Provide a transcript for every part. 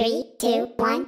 3, 2, 1,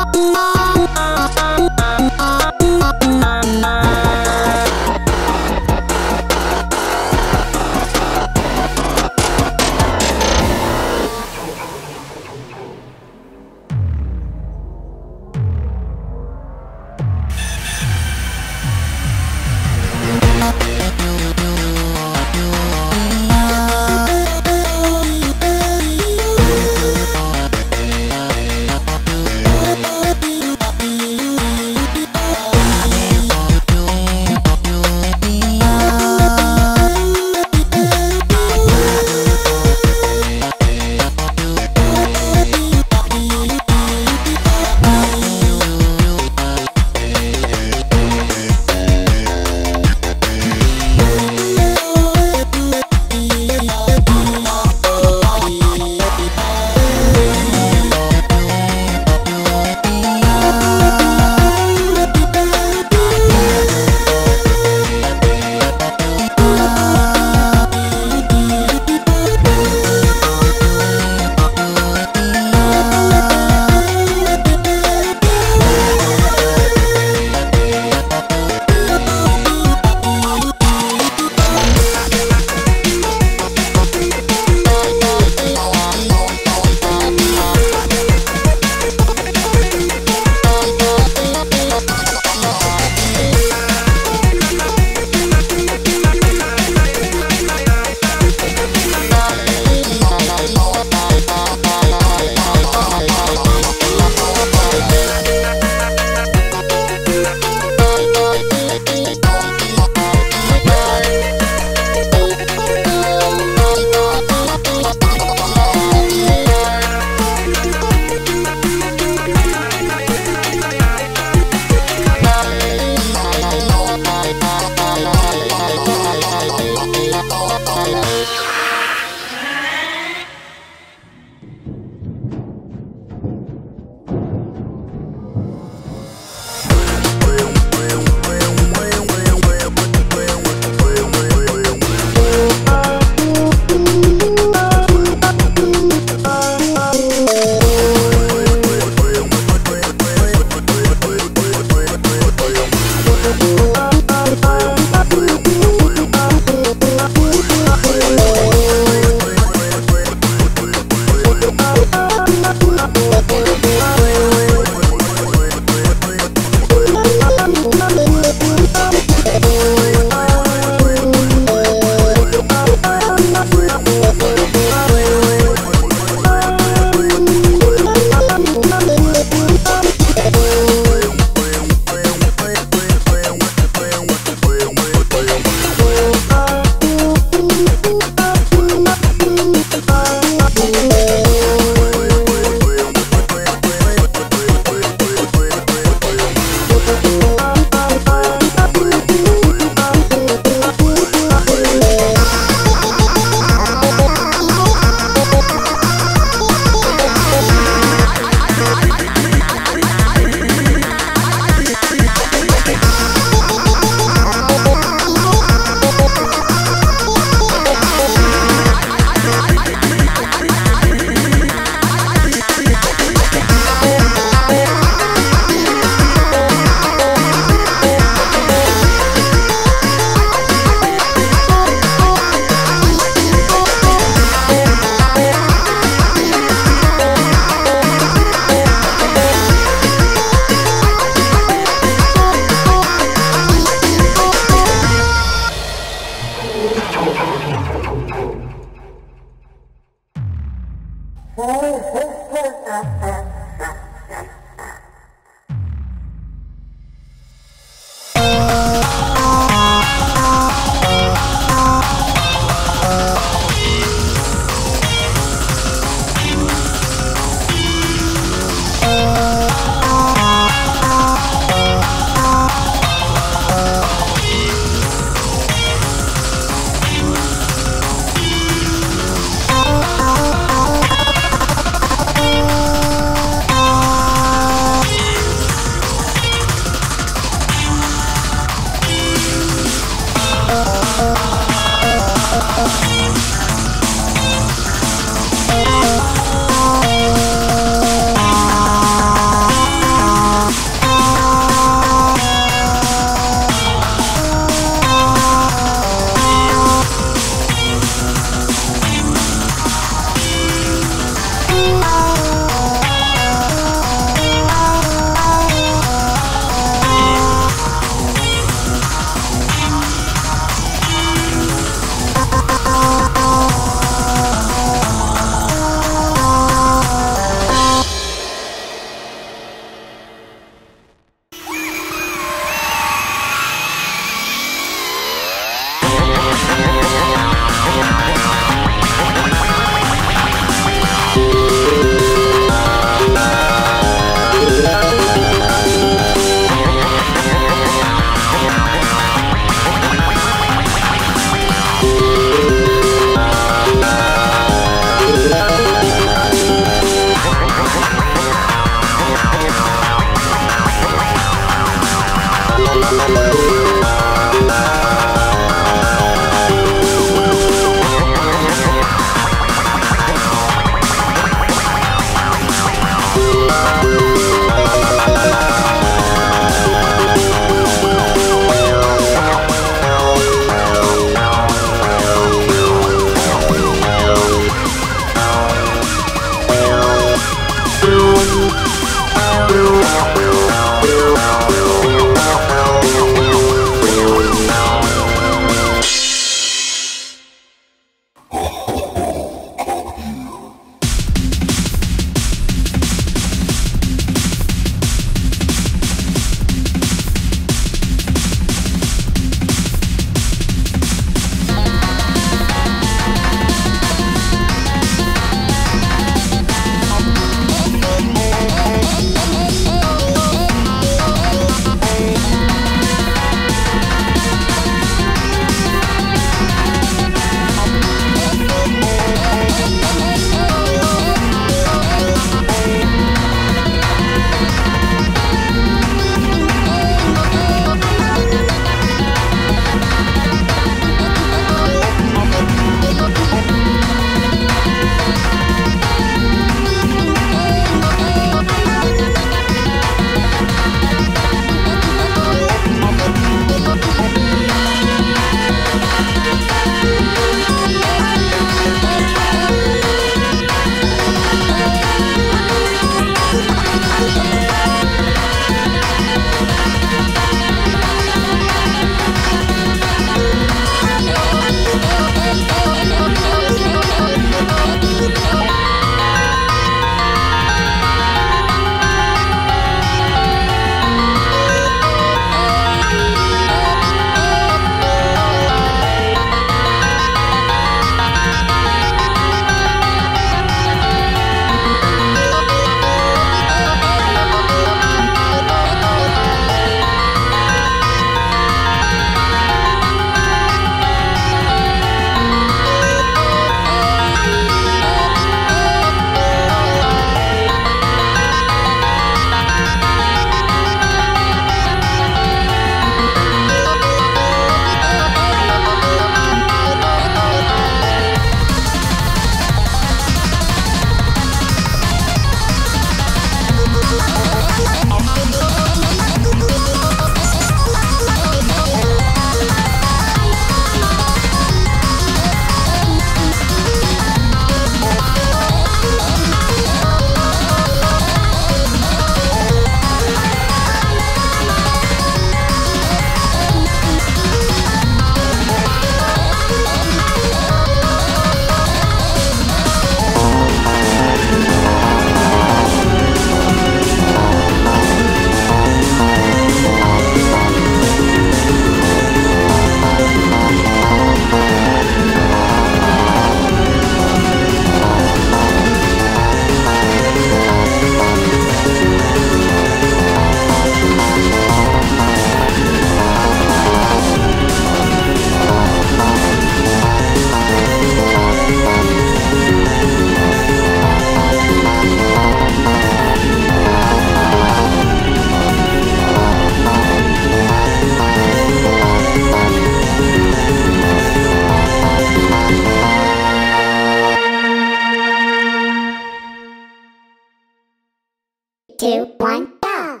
3, 2, 1, go!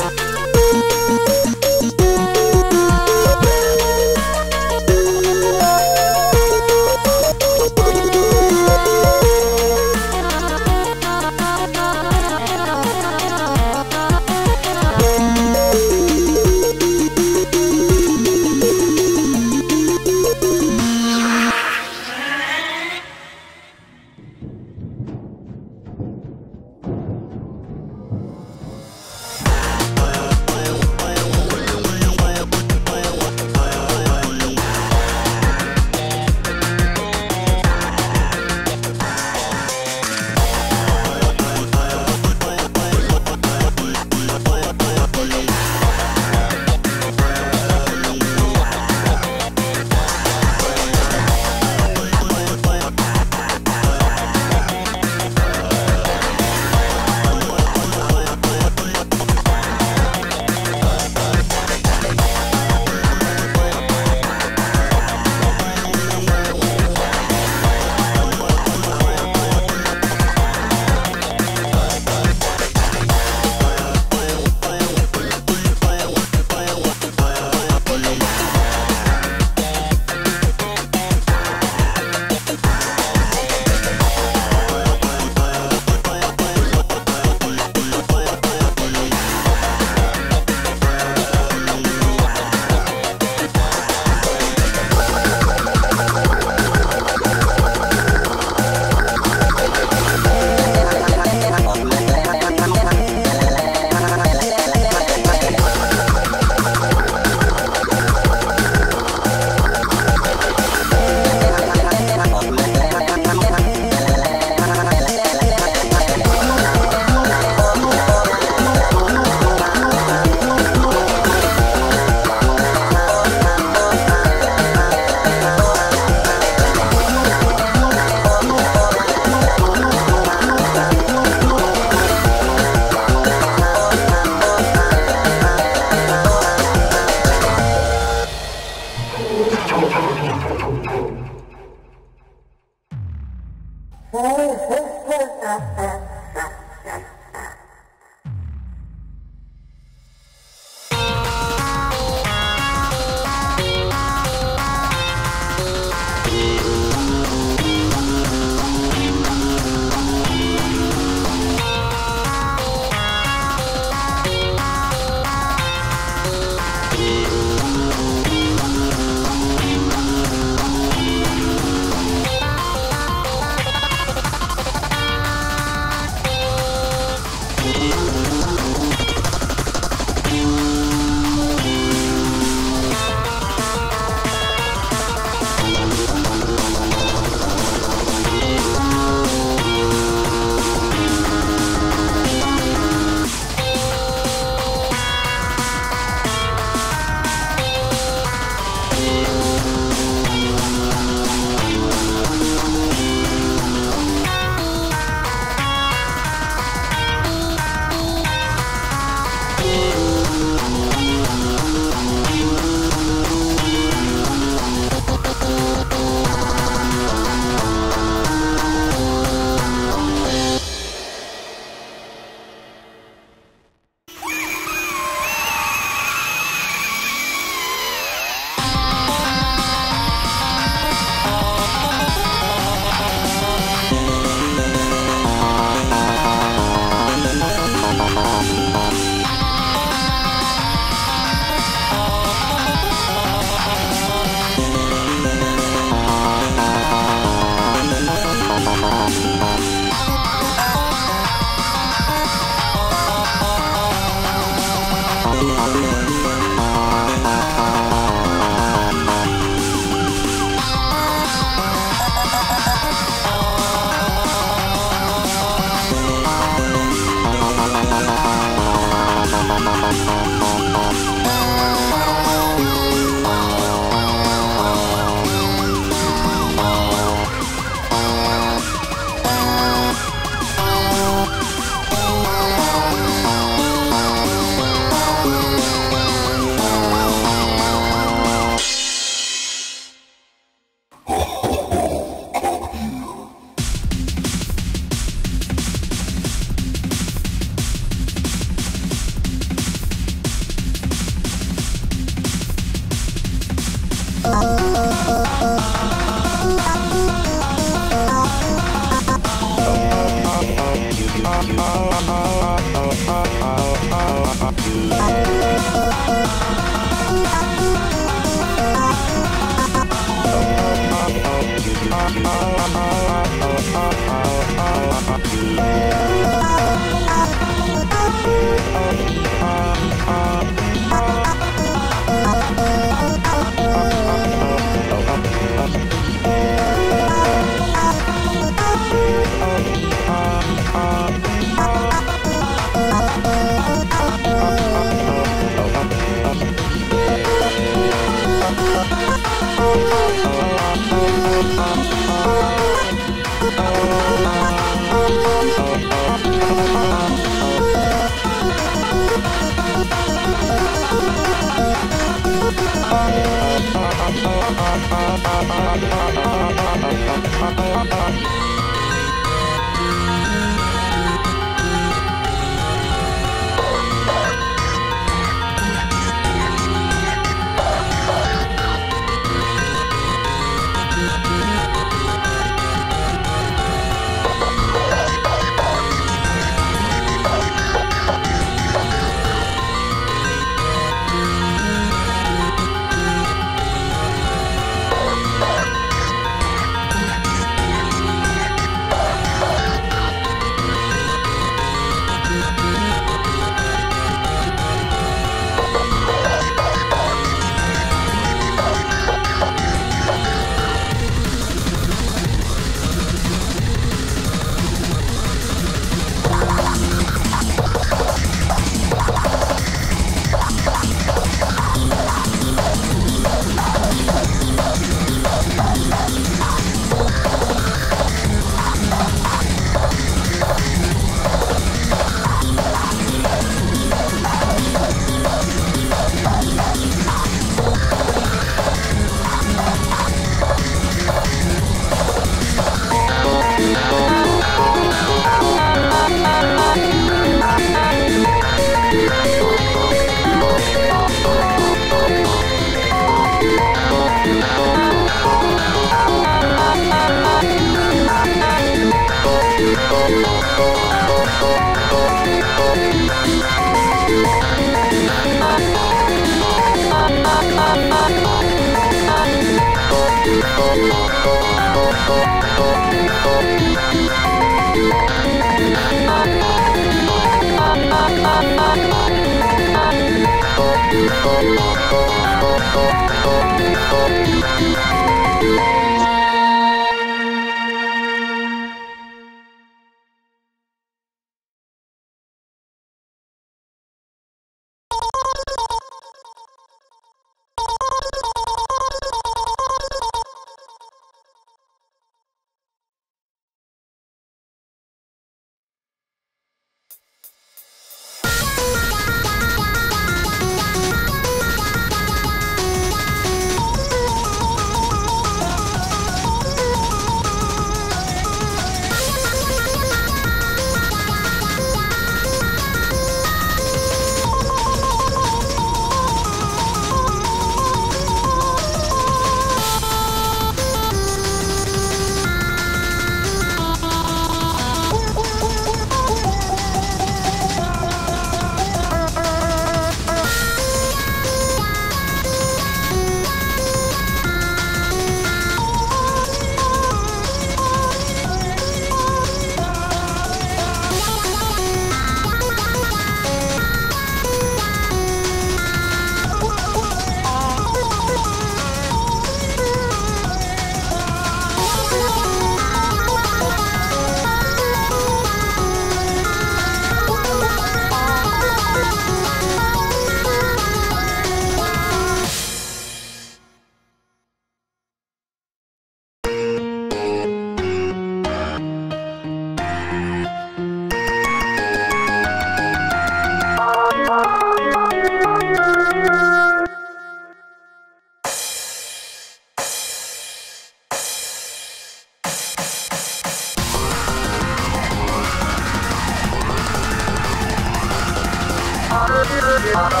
Yeah.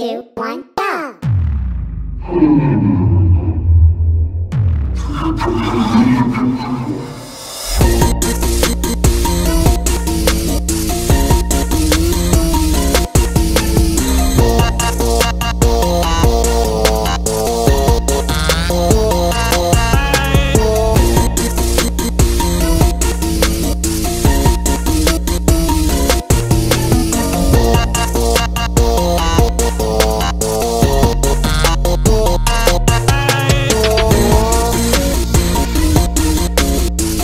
3, 2, 1, go!